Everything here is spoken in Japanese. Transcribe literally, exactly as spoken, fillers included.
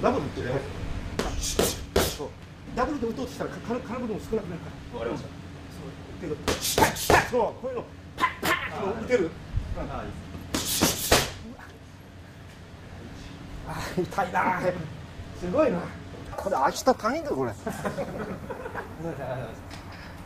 ダブルってね、ダブルで打とうとしたら空振りも少なくなるから。わかりました。そう、こういうのパッパッと打てる。ああ、痛いな。すごいな。これ明日大変だこれ。